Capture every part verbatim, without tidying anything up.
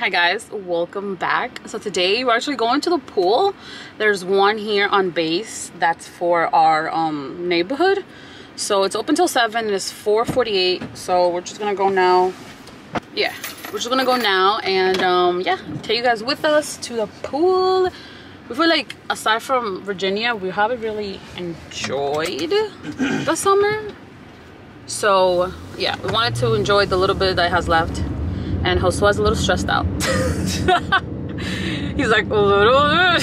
Hi guys, welcome back. So today we're actually going to the pool. There's one here on base that's for our um neighborhood, so it's open till seven and it's four forty-eight, so we're just gonna go now. Yeah, we're just gonna go now and um yeah, take you guys with us to the pool. We feel like aside from Virginia, we haven't really enjoyed the summer, so yeah, we wanted to enjoy the little bit that has left. And Josue is a little stressed out. He's like, uh,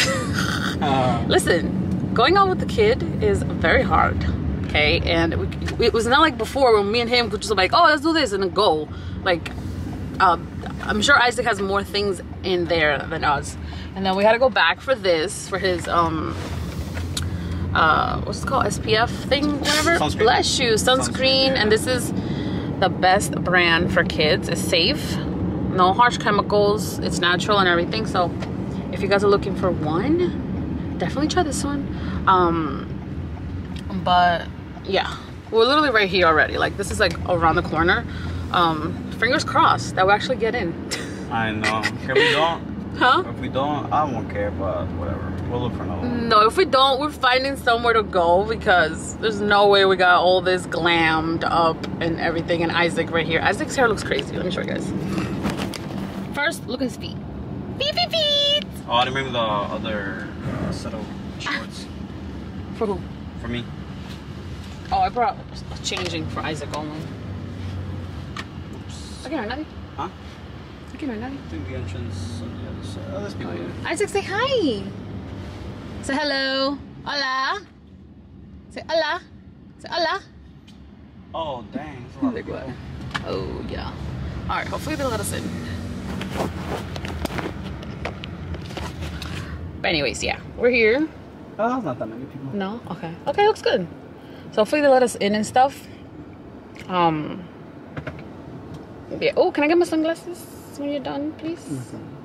listen, going out with the kid is very hard, okay? And we, it was not like before when me and him were just like, oh, let's do this and go. Like, uh, I'm sure Isaac has more things in there than us. And then we had to go back for this, for his, um, uh, what's it called? S P F thing, whatever. Sunscreen. Bless you, sunscreen. sunscreen yeah. And this is the best brand for kids. It's safe. No harsh chemicals, it's natural and everything. So if you guys are looking for one, definitely try this one. Um but yeah, we're literally right here already. Like, this is like around the corner. Um fingers crossed that we actually get in. I know. If we don't, huh? If we don't, I won't care, but whatever. We'll look for another one. No, if we don't, we're finding somewhere to go, because there's no way we got all this glammed up and everything. And Isaac right here. Isaac's hair looks crazy. Let me show you guys. First, look at his feet. Feet, feet, feet. Oh, I remember the other uh, set of shorts. For who? For me. Oh, I brought a changing for Isaac only. Oops. Okay, right now. Huh? Okay, right now. I think the entrance on the other side. Oh, there's people here. Isaac, say hi. Say hello. Hola. Say hola. Say hola. Oh, dang. That's a lot of people. Oh, yeah. All right. Hopefully they'll let us in. But anyways, yeah. We're here. Oh, that's not that many people. No? Okay. Okay, looks good. So hopefully they let us in and stuff. Um. Yeah. Oh, can I get my sunglasses when you're done, please? Mm-hmm.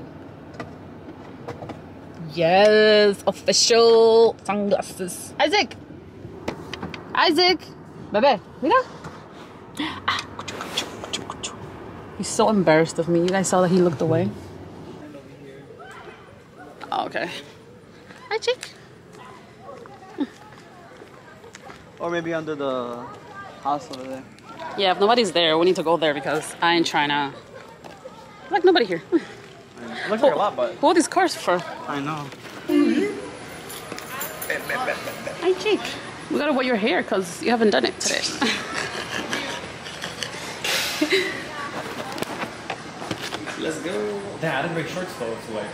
Yes, official sunglasses. Isaac! Isaac! Bebe, mira! He's so embarrassed of me. You guys saw that he looked away. Oh, okay. Hi, Jake. Or maybe under the house over there. Yeah, if nobody's there, we need to go there because I ain't trying to... Like, nobody here. It looks like a lot, but... Who are these cars for? I know. Mm-hmm. Hi, Jake. We gotta wear your hair, because you haven't done it today. Let's go. Dad, I didn't bring shorts, though, so like...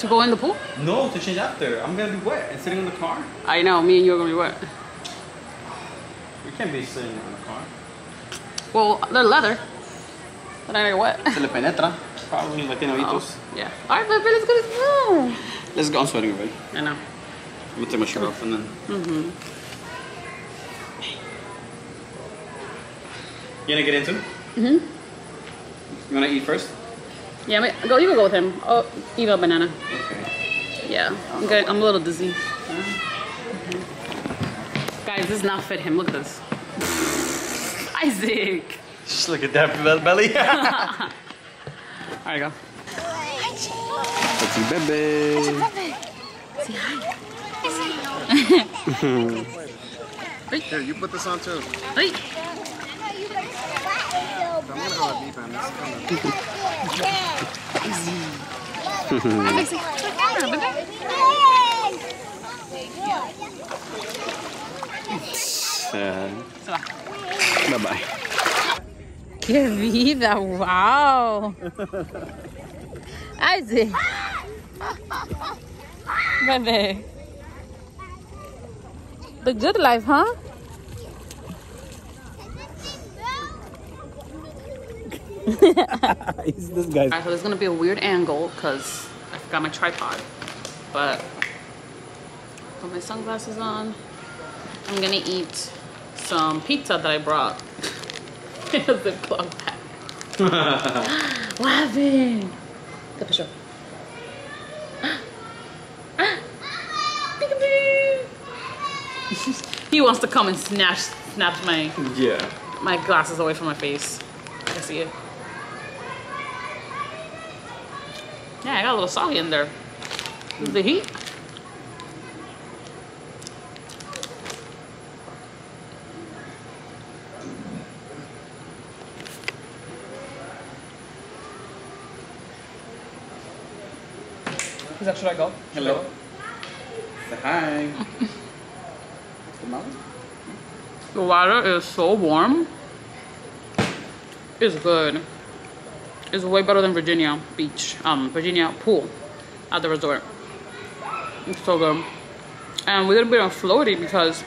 To go in the pool? No, to change after. I'm gonna be wet and sitting in the car. I know. Me and you are gonna be wet. We can't be sitting in the car. Well, they're leather. But I ain't wet. Se le penetra. Probably Latinoitos. Oh, yeah. Alright, baby, let's go. Oh. Let's go. I'm sweating already. I know. I'm gonna take my shirt off and then. Mm-hmm. You gonna get into it? Mm-hmm. You wanna eat first? Yeah, wait, go. You can go with him. Oh, eat a banana. Okay. Yeah, I'm good. I'm a little dizzy. Yeah. Mm-hmm. Guys, this does not fit him. Look at this. Isaac. Just look at that belly. There you go. Hi, Jake. That's your baby. That's your baby. Say hi. Here, you put this on too. Hey. Bye bye. ¡Qué vida! ¡Wow! ¡Isaac! Baby. The good life, huh? It's this guy. Alright, so there's gonna be a weird angle because I forgot my tripod. But put my sunglasses on. I'm gonna eat some pizza that I brought. The club pack. What happened? Get the show. He wants to come and snatch, snatch my yeah, my glasses away from my face. I can see it. Yeah, I got a little soggy in there. The heat. Is that, should I go? Should Hello. I go? Say hi. The water is so warm. It's good. It's way better than Virginia Beach, um, Virginia pool at the resort. It's so good. And we're gonna be on floaty because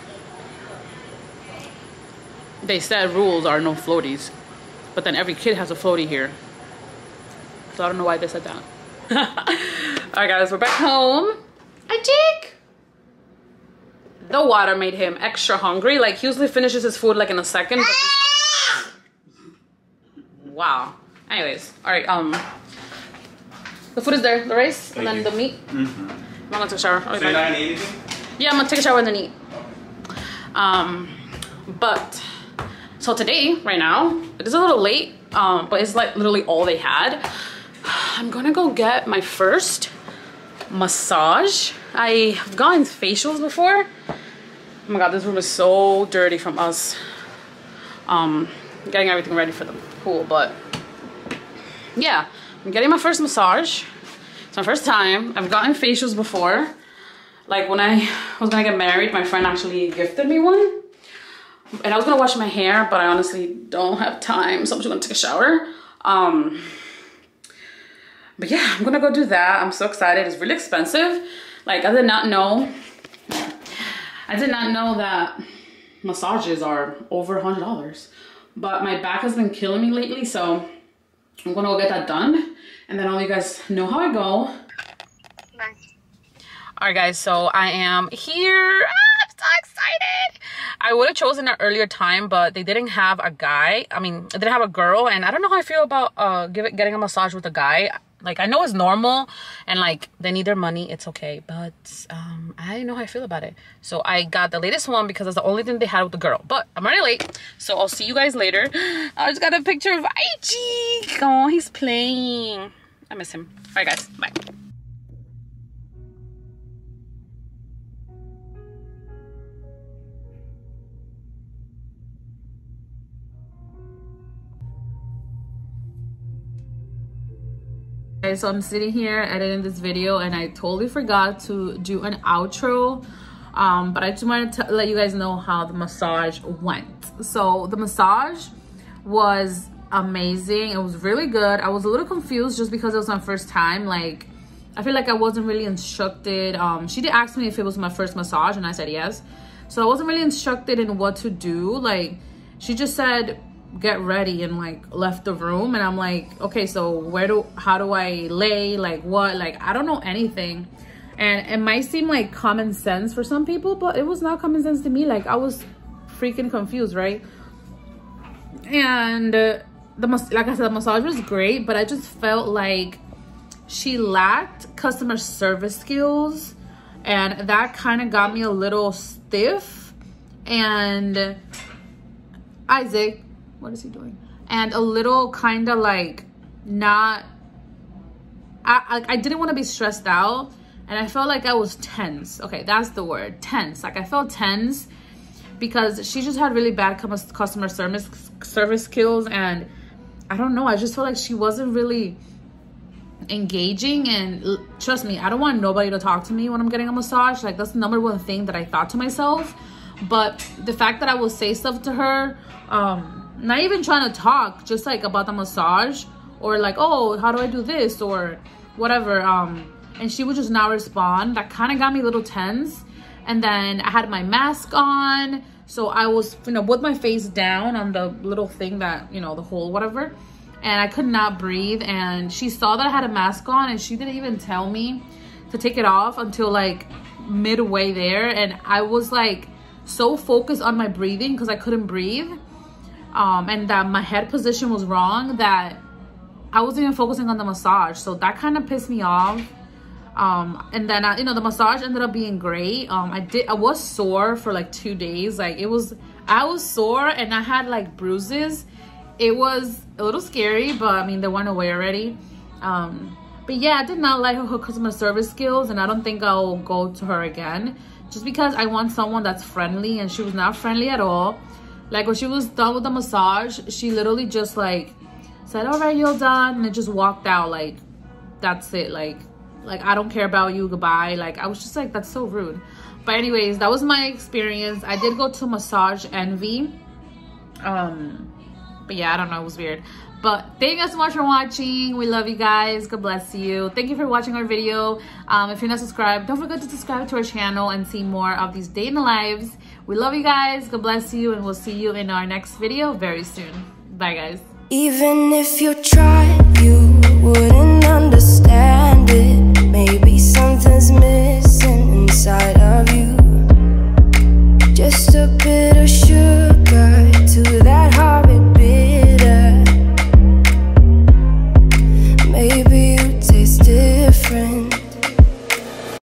they said rules are no floaties. But then every kid has a floaty here. So I don't know why they said that. Alright guys, we're back home. Hi Jake! The water made him extra hungry. Like he usually finishes his food like in a second. But wow. Anyways, alright, um the food is there, the rice, Thank and then you. the meat. Mm-hmm. I'm gonna take a shower. Okay, so you're not gonna eat anything? Yeah, I'm gonna take a shower and then eat. Um but so today, right now, it is a little late, um, but it's like literally all they had. I'm gonna go get my first massage. I've gotten facials before. Oh my god, this room is so dirty from us um getting everything ready for the pool, but yeah, I'm getting my first massage. It's my first time. I've gotten facials before. Like when I was gonna get married, my friend actually gifted me one. And I was gonna wash my hair, but I honestly don't have time, so I'm just gonna take a shower. Um, but yeah, I'm gonna go do that. I'm so excited. It's really expensive. Like I did not know, I did not know that massages are over a hundred dollars. But my back has been killing me lately, so I'm gonna go get that done and then all you guys know how I go. Nice. Alright guys, so I am here. Ah, I'm so excited. I would have chosen an earlier time, but they didn't have a guy. I mean, they didn't have a girl, and I don't know how I feel about uh give it, getting a massage with a guy. Like I know it's normal and like they need their money, it's okay, but um I know how I feel about it. So I got the latest one because that's the only thing they had with the girl. But I'm already late, so I'll see you guys later. I just got a picture of I G. Oh, he's playing. I miss him. Alright guys, bye. So I'm sitting here editing this video and I totally forgot to do an outro, um, but I just wanted to let you guys know how the massage went. So the massage was amazing. It was really good. I was a little confused just because it was my first time. Like I feel like I wasn't really instructed. Um, she did ask me if it was my first massage and I said yes. So I wasn't really instructed in what to do. Like she just said get ready and like left the room, and I'm like, okay, so where do how do I lay, like what, like I don't know anything. And it might seem like common sense for some people, but it was not common sense to me. Like I was freaking confused, right? And uh, the like I said, the massage was great, but I just felt like she lacked customer service skills, and that kind of got me a little stiff. And Isaac, what is he doing? And a little kind of like not, I, I, I didn't want to be stressed out, and I felt like I was tense. Okay, that's the word, tense. Like I felt tense because she just had really bad customer service service skills, and I don't know, I just felt like she wasn't really engaging. And trust me, I don't want nobody to talk to me when I'm getting a massage. Like that's the number one thing that I thought to myself. But the fact that I will say stuff to her, um not even trying to talk, just like about the massage, or like, oh, how do I do this, or whatever, um and she would just not respond. That kind of got me a little tense. And then I had my mask on, so I was, you know, with my face down on the little thing that, you know, the hole, whatever, and I could not breathe. And she saw that I had a mask on, and she didn't even tell me to take it off until like midway there, and I was like so focused on my breathing because I couldn't breathe. Um, and that my head position was wrong, that I wasn't even focusing on the massage. So that kind of pissed me off. Um, and then, I, you know, the massage ended up being great. Um, I did, I was sore for like two days. Like it was, I was sore and I had like bruises. It was a little scary, but I mean, they went away already. Um, But yeah, I did not like her, her customer service skills, and I don't think I'll go to her again, just because I want someone that's friendly, and she was not friendly at all. Like, when she was done with the massage, she literally just like said, all right, you're done, and then just walked out. Like, that's it. Like, like I don't care about you, goodbye. Like, I was just like, that's so rude. But anyways, that was my experience. I did go to Massage Envy. Um, but yeah, I don't know, it was weird. But thank you guys so much for watching. We love you guys. God bless you. Thank you for watching our video. Um, if you're not subscribed, don't forget to subscribe to our channel and see more of these day in the lives. We love you guys. God bless you. And we'll see you in our next video very soon. Bye, guys. Even if you tried, you wouldn't understand it. Maybe something's missing inside of you. Just a bit of shit.